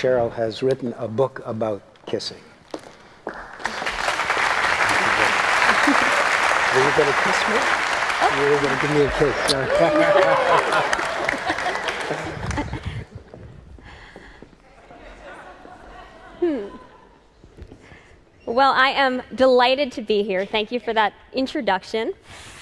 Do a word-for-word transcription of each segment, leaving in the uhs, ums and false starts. Cheryl has written a book about kissing. Are you going to kiss me? You're going to give me a kiss. hmm. Well, I am delighted to be here. Thank you for that introduction.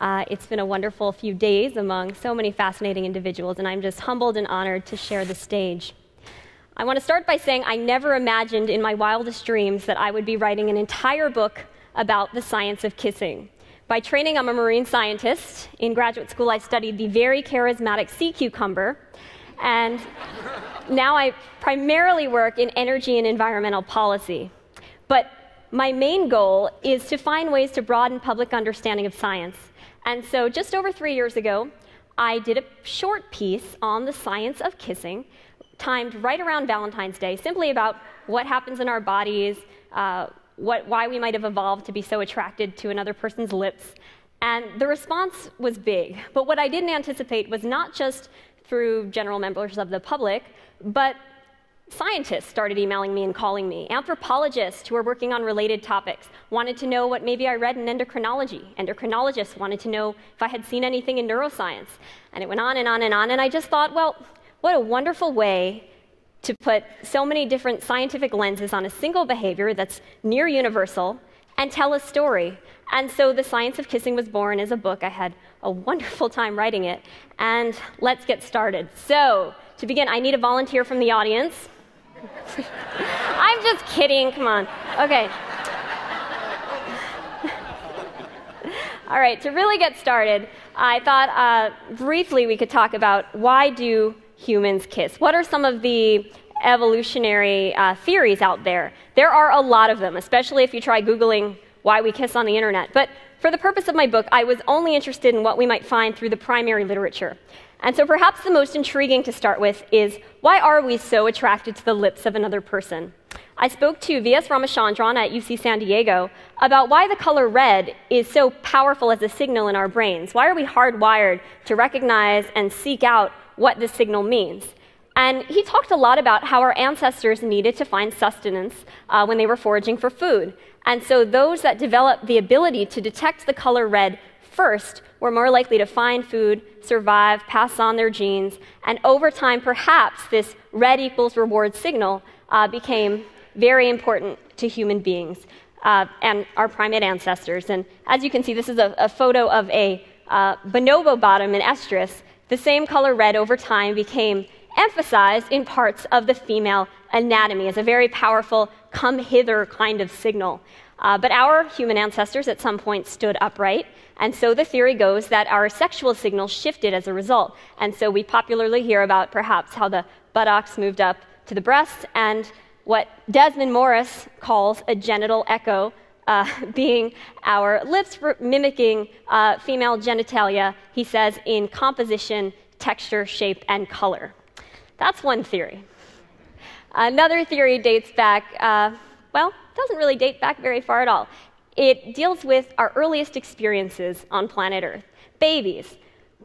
Uh, it's been a wonderful few days among so many fascinating individuals, and I'm just humbled and honored to share the stage. I want to start by saying I never imagined in my wildest dreams that I would be writing an entire book about the science of kissing. By training, I'm a marine scientist. In graduate school, I studied the very charismatic sea cucumber. And now I primarily work in energy and environmental policy. But my main goal is to find ways to broaden public understanding of science. And so just over three years ago, I did a short piece on the science of kissing, timed right around Valentine's Day, simply about what happens in our bodies, uh, What, why we might have evolved to be so attracted to another person's lips. And the response was big. But what I didn't anticipate was not just through general members of the public, but scientists started emailing me and calling me. Anthropologists who were working on related topics wanted to know what maybe I read in endocrinology. Endocrinologists wanted to know if I had seen anything in neuroscience. And it went on and on and on. And I just thought, well, what a wonderful way to put so many different scientific lenses on a single behavior that's near universal and tell a story. And so The Science of Kissing was born as a book. I had a wonderful time writing it. And let's get started. So to begin, I need a volunteer from the audience. I'm just kidding. Come on. OK. All right, to really get started, I thought uh, briefly we could talk about why do humans kiss. What are some of the evolutionary uh, theories out there? There are a lot of them, especially if you try Googling why we kiss on the internet. But for the purpose of my book, I was only interested in what we might find through the primary literature. And so perhaps the most intriguing to start with is, why are we so attracted to the lips of another person? I spoke to V S Ramachandran at U C San Diego about why the color red is so powerful as a signal in our brains. Why are we hardwired to recognize and seek out what this signal means? And he talked a lot about how our ancestors needed to find sustenance uh, when they were foraging for food. And so those that developed the ability to detect the color red first were more likely to find food, survive, pass on their genes, and over time, perhaps, this red equals reward signal uh, became very important to human beings uh, and our primate ancestors. And as you can see, this is a, a photo of a uh, bonobo bottom in estrus. The same color red over time became emphasized in parts of the female anatomy as a very powerful come hither kind of signal. Uh, but our human ancestors at some point stood upright, and so the theory goes that our sexual signals shifted as a result. And so we popularly hear about perhaps how the buttocks moved up to the breasts and what Desmond Morris calls a genital echo, Uh, being our lips mimicking uh, female genitalia, he says, in composition, texture, shape, and color. That's one theory. Another theory dates back, uh, well, doesn't really date back very far at all. It deals with our earliest experiences on planet Earth. Babies.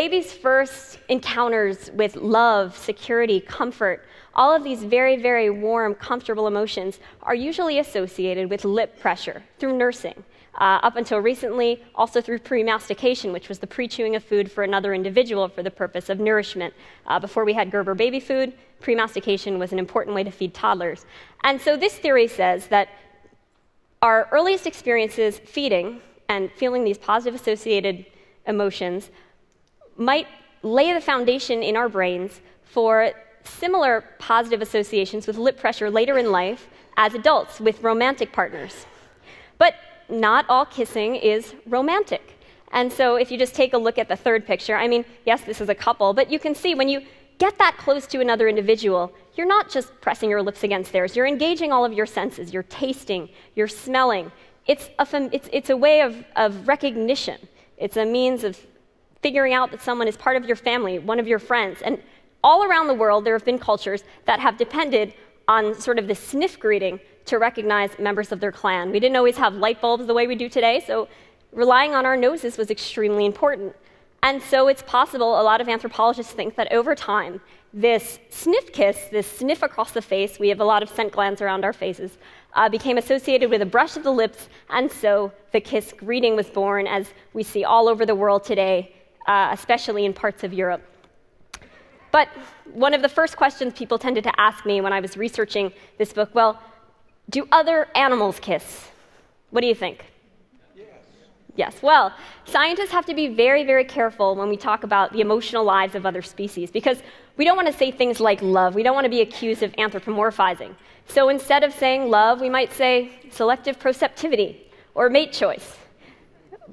Babies' first encounters with love, security, comfort, all of these very, very warm, comfortable emotions are usually associated with lip pressure through nursing, uh, up until recently, also through pre-mastication, which was the pre-chewing of food for another individual for the purpose of nourishment. Uh, before we had Gerber baby food, pre-mastication was an important way to feed toddlers. And so this theory says that our earliest experiences feeding and feeling these positive associated emotions might lay the foundation in our brains for similar positive associations with lip pressure later in life as adults with romantic partners. But not all kissing is romantic. And so if you just take a look at the third picture, I mean, yes, this is a couple, but you can see when you get that close to another individual, you're not just pressing your lips against theirs. You're engaging all of your senses. You're tasting. You're smelling. It's a, it's, it's a way of, of recognition. It's a means of figuring out that someone is part of your family, one of your friends. And all around the world, there have been cultures that have depended on sort of the sniff greeting to recognize members of their clan. We didn't always have light bulbs the way we do today, so relying on our noses was extremely important. And so it's possible, a lot of anthropologists think, that over time, this sniff kiss, this sniff across the face, we have a lot of scent glands around our faces, uh, became associated with a brush of the lips, and so the kiss greeting was born, as we see all over the world today, uh, especially in parts of Europe. But one of the first questions people tended to ask me when I was researching this book, well, do other animals kiss? What do you think? Yes, well, scientists have to be very, very careful when we talk about the emotional lives of other species, because we don't want to say things like love. We don't want to be accused of anthropomorphizing. So instead of saying love, we might say selective proceptivity or mate choice.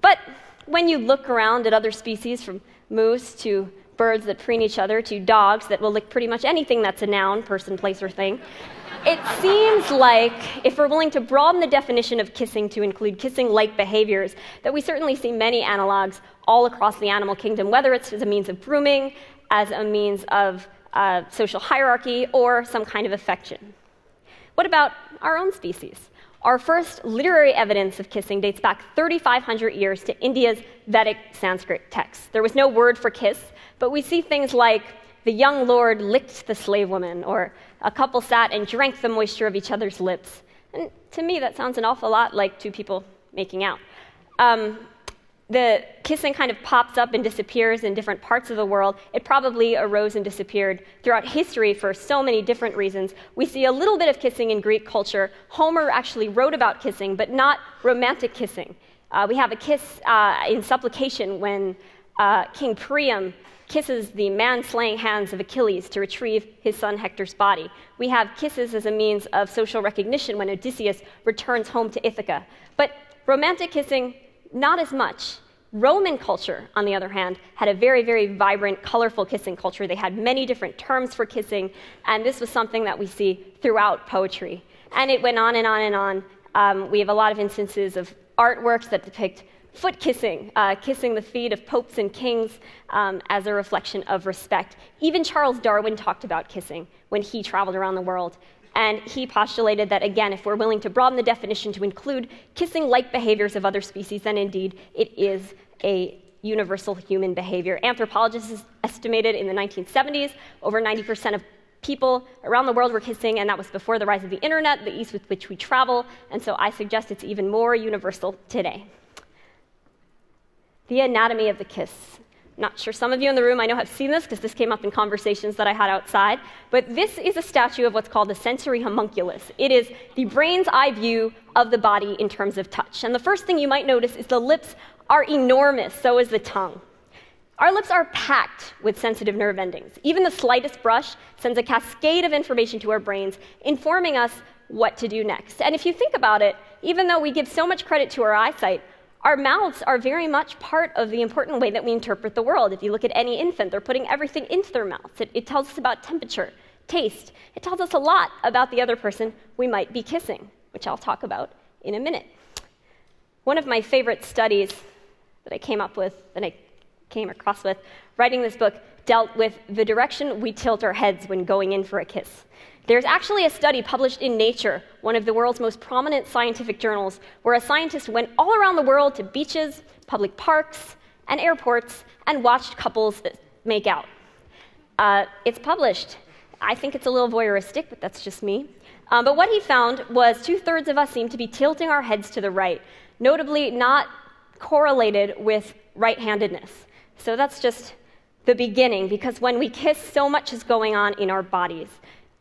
But when you look around at other species, from moose to birds that preen each other to dogs that will lick pretty much anything that's a noun, person, place, or thing, it seems like, if we're willing to broaden the definition of kissing to include kissing-like behaviors, that we certainly see many analogs all across the animal kingdom, whether it's as a means of grooming, as a means of uh, social hierarchy, or some kind of affection. What about our own species? Our first literary evidence of kissing dates back thirty-five hundred years to India's Vedic Sanskrit text. There was no word for kiss, but we see things like the young lord licked the slave woman, or a couple sat and drank the moisture of each other's lips. And to me, that sounds an awful lot like two people making out. Um, the kissing kind of pops up and disappears in different parts of the world. It probably arose and disappeared throughout history for so many different reasons. We see a little bit of kissing in Greek culture. Homer actually wrote about kissing, but not romantic kissing. Uh, we have a kiss uh, in supplication when uh, King Priam kisses the man-slaying hands of Achilles to retrieve his son Hector's body. We have kisses as a means of social recognition when Odysseus returns home to Ithaca. But romantic kissing, not as much. Roman culture, on the other hand, had a very, very vibrant, colorful kissing culture. They had many different terms for kissing, and this was something that we see throughout poetry. And it went on and on and on. Um, we have a lot of instances of artworks that depict foot kissing, uh, kissing the feet of popes and kings um, as a reflection of respect. Even Charles Darwin talked about kissing when he traveled around the world. And he postulated that, again, if we're willing to broaden the definition to include kissing-like behaviors of other species, then indeed it is a universal human behavior. Anthropologists estimated in the nineteen seventies over ninety percent of people around the world were kissing, and that was before the rise of the internet, the ease with which we travel. And so I suggest it's even more universal today. The anatomy of the kiss. I'm not sure some of you in the room I know have seen this, because this came up in conversations that I had outside, but this is a statue of what's called the sensory homunculus. It is the brain's eye view of the body in terms of touch. And the first thing you might notice is the lips are enormous, so is the tongue. Our lips are packed with sensitive nerve endings. Even the slightest brush sends a cascade of information to our brains, informing us what to do next. And if you think about it, even though we give so much credit to our eyesight, our mouths are very much part of the important way that we interpret the world. If you look at any infant, they're putting everything into their mouths. It, it tells us about temperature, taste. It tells us a lot about the other person we might be kissing, which I'll talk about in a minute. One of my favorite studies that I came up with, that I came across with, writing this book, dealt with the direction we tilt our heads when going in for a kiss. There's actually a study published in Nature, one of the world's most prominent scientific journals, where a scientist went all around the world to beaches, public parks, and airports, and watched couples make out. Uh, it's published. I think it's a little voyeuristic, but that's just me. Um, but what he found was two-thirds of us seem to be tilting our heads to the right, notably not correlated with right-handedness. So that's just the beginning, because when we kiss, so much is going on in our bodies.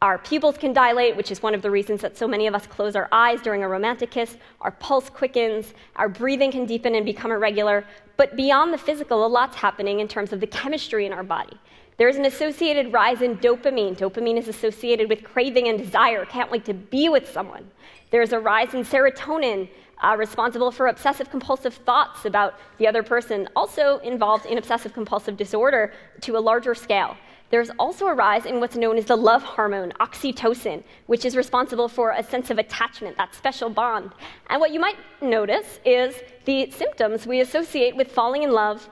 Our pupils can dilate, which is one of the reasons that so many of us close our eyes during a romantic kiss. Our pulse quickens, our breathing can deepen and become irregular. But beyond the physical, a lot's happening in terms of the chemistry in our body. There's an associated rise in dopamine. Dopamine is associated with craving and desire. Can't wait to be with someone. There's a rise in serotonin, uh, responsible for obsessive-compulsive thoughts about the other person, also involved in obsessive-compulsive disorder to a larger scale. There's also a rise in what's known as the love hormone, oxytocin, which is responsible for a sense of attachment, that special bond. And what you might notice is the symptoms we associate with falling in love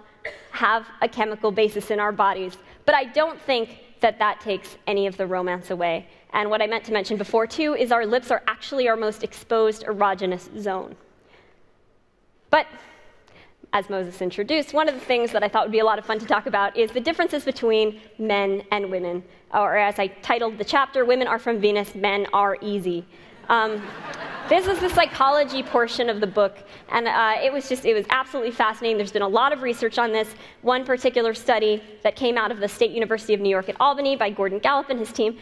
have a chemical basis in our bodies. But I don't think that that takes any of the romance away. And what I meant to mention before, too, is our lips are actually our most exposed erogenous zone. But as Moses introduced, one of the things that I thought would be a lot of fun to talk about is the differences between men and women. Or as I titled the chapter, Women Are From Venus, Men Are Easy. Um, this is the psychology portion of the book, and uh, it was just, it was absolutely fascinating. There's been a lot of research on this. One particular study that came out of the State University of New York at Albany by Gordon Gallup and his team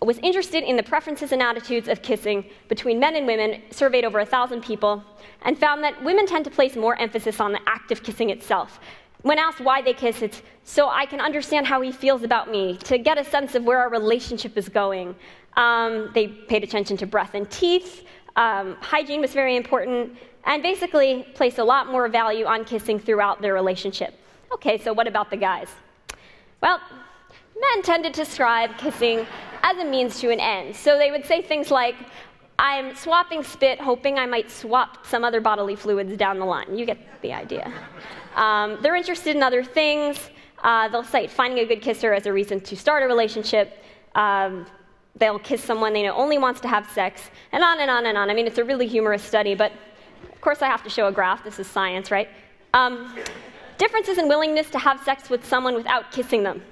was interested in the preferences and attitudes of kissing between men and women, surveyed over one thousand people, and found that women tend to place more emphasis on the act of kissing itself. When asked why they kiss, it's so I can understand how he feels about me, to get a sense of where our relationship is going. Um, they paid attention to breath and teeth. Um, hygiene was very important, and basically placed a lot more value on kissing throughout their relationship. Okay, so what about the guys? Well, men tend to describe kissing as a means to an end. So they would say things like, I'm swapping spit, hoping I might swap some other bodily fluids down the line. You get the idea. Um, they're interested in other things. Uh, they'll cite finding a good kisser as a reason to start a relationship. Um, They'll kiss someone they know only wants to have sex, and on and on and on. I mean, it's a really humorous study, but of course I have to show a graph. This is science, right? Um, differences in willingness to have sex with someone without kissing them.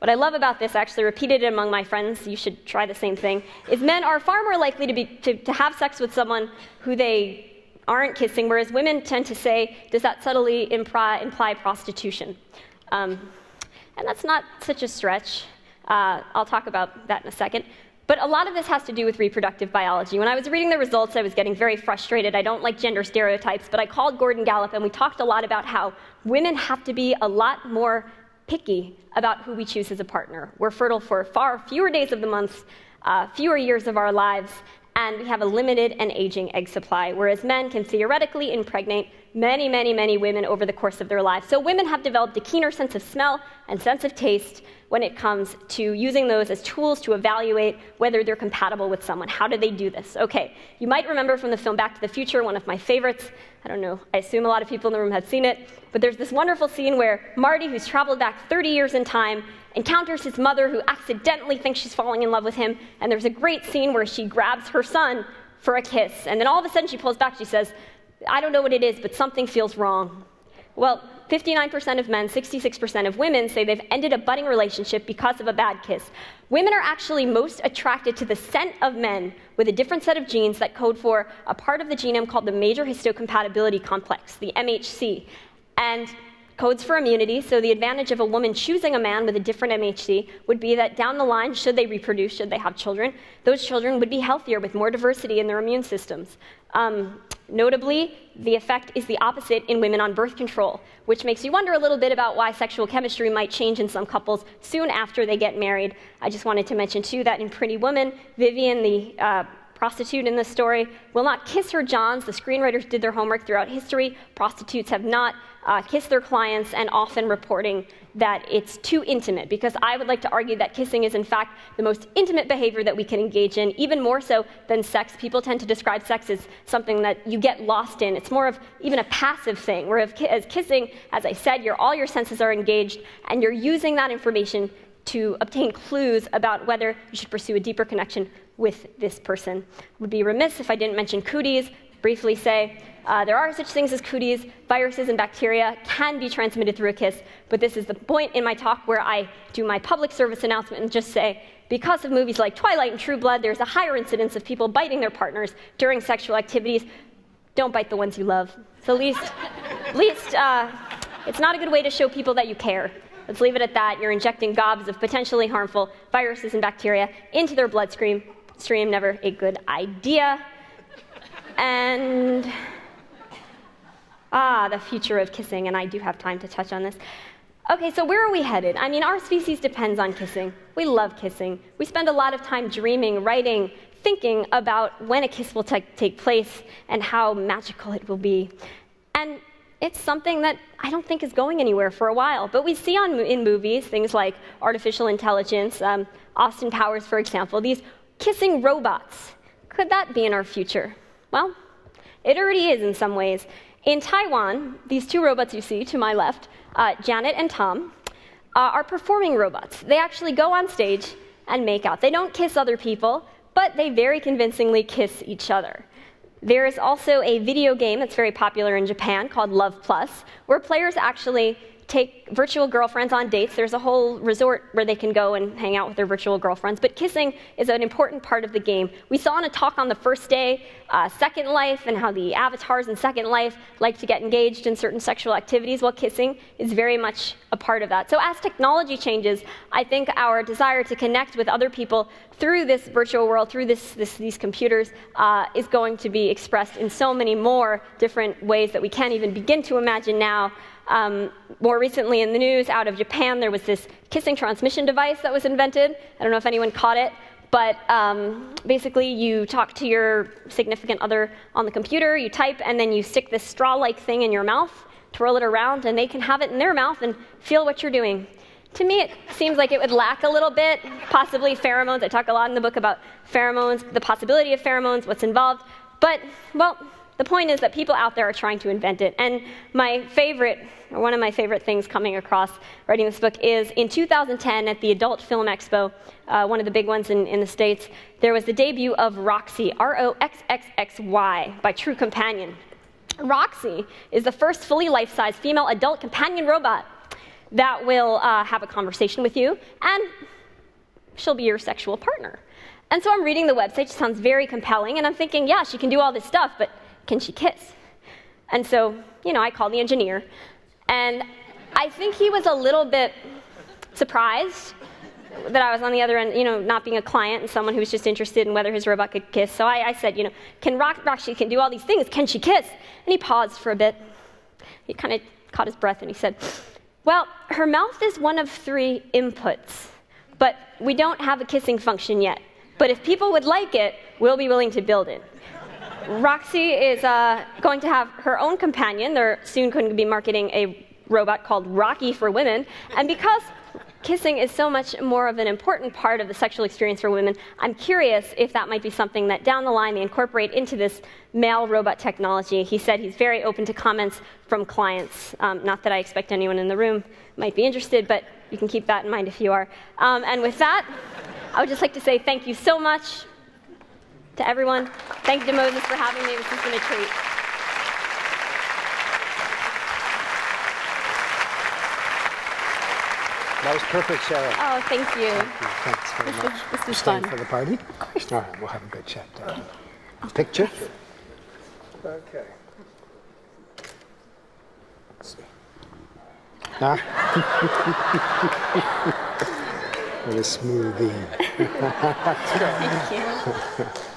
What I love about this, I actually repeated it among my friends, you should try the same thing, is men are far more likely to, be, to, to have sex with someone who they aren't kissing, whereas women tend to say, does that subtly imply, imply prostitution? Um, and that's not such a stretch. Uh, I'll talk about that in a second. But a lot of this has to do with reproductive biology. When I was reading the results, I was getting very frustrated. I don't like gender stereotypes, but I called Gordon Gallup, and we talked a lot about how women have to be a lot more picky about who we choose as a partner. We're fertile for far fewer days of the month, uh, fewer years of our lives, and we have a limited and aging egg supply, whereas men can theoretically impregnate many, many, many women over the course of their lives. So women have developed a keener sense of smell and sense of taste when it comes to using those as tools to evaluate whether they're compatible with someone. How do they do this? Okay, you might remember from the film Back to the Future, one of my favorites. I don't know, I assume a lot of people in the room have seen it, but there's this wonderful scene where Marty, who's traveled back thirty years in time, encounters his mother, who accidentally thinks she's falling in love with him, and there's a great scene where she grabs her son for a kiss, and then all of a sudden she pulls back, she says, I don't know what it is, but something feels wrong. Well, fifty-nine percent of men, sixty-six percent of women say they've ended a budding relationship because of a bad kiss. Women are actually most attracted to the scent of men with a different set of genes that code for a part of the genome called the major histocompatibility complex, the M H C, and codes for immunity. So the advantage of a woman choosing a man with a different M H C would be that down the line, should they reproduce, should they have children, those children would be healthier with more diversity in their immune systems. Um, Notably, the effect is the opposite in women on birth control, which makes you wonder a little bit about why sexual chemistry might change in some couples soon after they get married. I just wanted to mention, too, that in Pretty Woman, Vivian, the uh, prostitute in this story, will not kiss her johns. The screenwriters did their homework throughout history. Prostitutes have not uh, kissed their clients, and often reporting that it's too intimate, because I would like to argue that kissing is, in fact, the most intimate behavior that we can engage in, even more so than sex. People tend to describe sex as something that you get lost in. It's more of even a passive thing, whereas kissing, as I said, you're, all your senses are engaged, and you're using that information to obtain clues about whether you should pursue a deeper connection with this person. I would be remiss if I didn't mention cooties. Briefly say, uh, there are such things as cooties. Viruses and bacteria can be transmitted through a kiss, but this is the point in my talk where I do my public service announcement and just say, because of movies like Twilight and True Blood, there's a higher incidence of people biting their partners during sexual activities. Don't bite the ones you love. It's the least, least uh, it's not a good way to show people that you care. Let's leave it at that. You're injecting gobs of potentially harmful viruses and bacteria into their bloodstream. Stream, never a good idea. And ah, the future of kissing, and I do have time to touch on this. Okay, so where are we headed? I mean, our species depends on kissing. We love kissing. We spend a lot of time dreaming, writing, thinking about when a kiss will take place and how magical it will be. And it's something that I don't think is going anywhere for a while. But we see on, in movies things like artificial intelligence, um, Austin Powers, for example, these kissing robots. Could that be in our future? Well, it already is in some ways. In Taiwan, these two robots you see to my left, uh, Janet and Tom, uh, are performing robots. They actually go on stage and make out. They don't kiss other people, but they very convincingly kiss each other. There is also a video game that's very popular in Japan called Love Plus, where players actually take virtual girlfriends on dates. There's a whole resort where they can go and hang out with their virtual girlfriends, but kissing is an important part of the game. We saw in a talk on the first day uh, Second Life and how the avatars in Second Life like to get engaged in certain sexual activities, while kissing is very much a part of that. So as technology changes, I think our desire to connect with other people through this virtual world, through this, this, these computers, uh, is going to be expressed in so many more different ways that we can't even begin to imagine now. Um, more recently in the news, out of Japan, there was this kissing transmission device that was invented. I don't know if anyone caught it, but um, basically you talk to your significant other on the computer, you type, and then you stick this straw-like thing in your mouth, twirl it around, and they can have it in their mouth and feel what you're doing. To me, it seems like it would lack a little bit, possibly pheromones. I talk a lot in the book about pheromones, the possibility of pheromones, what's involved, but, well, the point is that people out there are trying to invent it. And my favorite, or one of my favorite things coming across writing this book is in two thousand ten at the Adult Film Expo, uh, one of the big ones in, in the States, there was the debut of Roxy, R O X X X Y, by True Companion. Roxy is the first fully life-size female adult companion robot that will uh, have a conversation with you, and she'll be your sexual partner. And so I'm reading the website, she sounds very compelling, and I'm thinking, yeah, she can do all this stuff, but can she kiss? And so, you know, I called the engineer, and I think he was a little bit surprised that I was on the other end, you know, not being a client and someone who was just interested in whether his robot could kiss. So I, I said, you know, can Roxy can do all these things, can she kiss? And he paused for a bit. He kind of caught his breath and he said, well, her mouth is one of three inputs, but we don't have a kissing function yet. But if people would like it, we'll be willing to build it. Roxy is uh, going to have her own companion. They're soon going to be marketing a robot called Rocky for women. And because kissing is so much more of an important part of the sexual experience for women, I'm curious if that might be something that down the line they incorporate into this male robot technology. He said he's very open to comments from clients. Um, not that I expect anyone in the room might be interested, but you can keep that in mind if you are. Um, and with that, I would just like to say thank you so much to everyone. Thank you to Moses for having me. This has been a treat. That was perfect, Sarah. Oh, thank you. Thank you. Thanks very this much. Was, this was fun. For the party? Of course. All right, we'll have a good chat. Uh, oh, picture? Yes. Okay. Let's see. Ah. What a smoothie. Thank you.